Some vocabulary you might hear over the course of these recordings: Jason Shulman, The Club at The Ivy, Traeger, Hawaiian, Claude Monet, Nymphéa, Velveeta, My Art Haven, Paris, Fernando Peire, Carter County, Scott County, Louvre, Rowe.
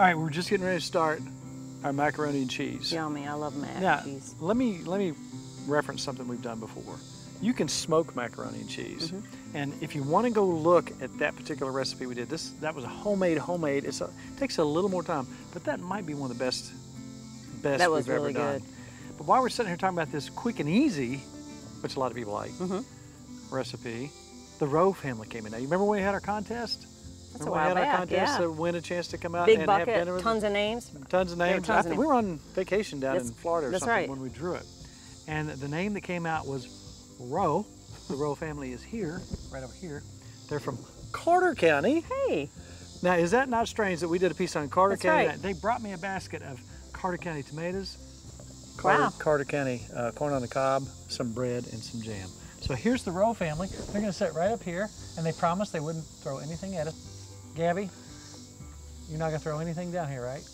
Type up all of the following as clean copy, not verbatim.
All right, we're just getting ready to start our macaroni and cheese. Yummy, I love mac and cheese. Now, let me reference something we've done before. You can smoke macaroni and cheese. Mm-hmm. And if you want to go look at that particular recipe we did, that was a homemade. It takes a little more time, but that might be one of the best that was we've really ever done. Good. But while we're sitting here talking about this quick and easy, which a lot of people like, mm-hmm. recipe, the Rowe family came in. Now, you remember when we had our contest? That's a while back, yeah. We had our contest to win a chance to come out and have dinner with them. Big bucket, tons of names. Tons of names. I think we were on vacation down in Florida or something when we drew it. And the name that came out was Rowe. The Rowe family is here, right over here. They're from Carter County. Hey. Now, is that not strange that we did a piece on Carter County? Right. They brought me a basket of Carter County tomatoes, Carter County corn on the cob, some bread, and some jam. So here's the Rowe family. They're gonna sit right up here, and they promised they wouldn't throw anything at us. Gabby, you're not gonna throw anything down here, right?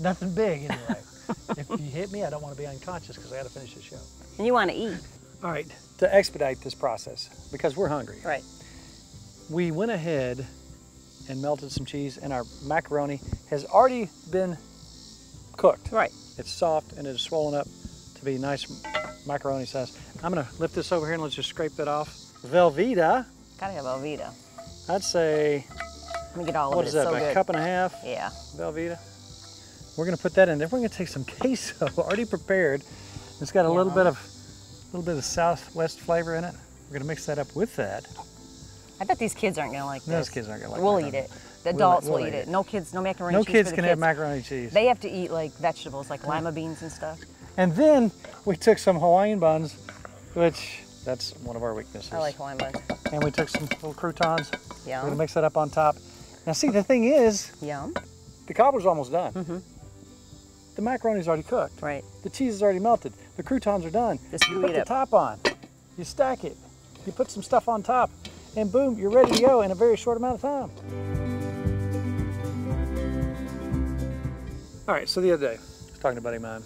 Nothing big, anyway. If you hit me, I don't want to be unconscious because I got to finish the show. And you want to eat. All right, to expedite this process, because we're hungry. Right. We went ahead and melted some cheese, and our macaroni has already been cooked. Right. It's soft, and it is swollen up to be nice macaroni size. I'm gonna lift this over here, and let's just scrape that off. Velveeta. Gotta have Velveeta. I'd say, let me get all of it. What is that, about a cup and a half? Yeah. Velveeta. We're gonna put that in there. We're gonna take some queso already prepared. It's got a little bit of Southwest flavor in it. We're gonna mix that up with that. I bet these kids aren't gonna like this. Those kids aren't gonna like that. We'll eat it. The adults will eat it. No kids, no macaroni and cheese. No kids can have macaroni and cheese. They have to eat like vegetables, like lima beans and stuff. And then we took some Hawaiian buns, which that's one of our weaknesses. I like Hawaiian buns. And we took some little croutons. Yeah. We're gonna mix that up on top. Now see, the thing is, the cobbler's almost done. Mm-hmm. The macaroni's already cooked. Right. The cheese is already melted. The croutons are done. You put the top on. You stack it. You put some stuff on top. And boom, you're ready to go in a very short amount of time. All right, so the other day, I was talking to a buddy of mine,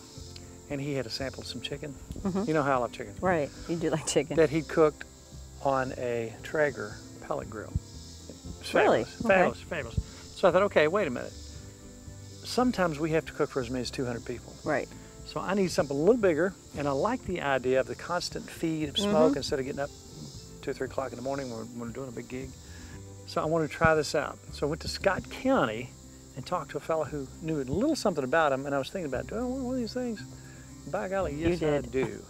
and he had a sample of some chicken. Mm-hmm. You know how I love chicken. Right, you do like chicken. That he cooked on a Traeger pellet grill. Really? Fabulous, fabulous. So I thought, okay, wait a minute. Sometimes we have to cook for as many as 200 people. Right. So I need something a little bigger, and I like the idea of the constant feed of smoke instead of getting up 2 or 3 o'clock in the morning when we're doing a big gig. So I wanted to try this out. So I went to Scott County and talked to a fellow who knew a little something about him, and I was thinking about, do I want one of these things? By golly, yes I do.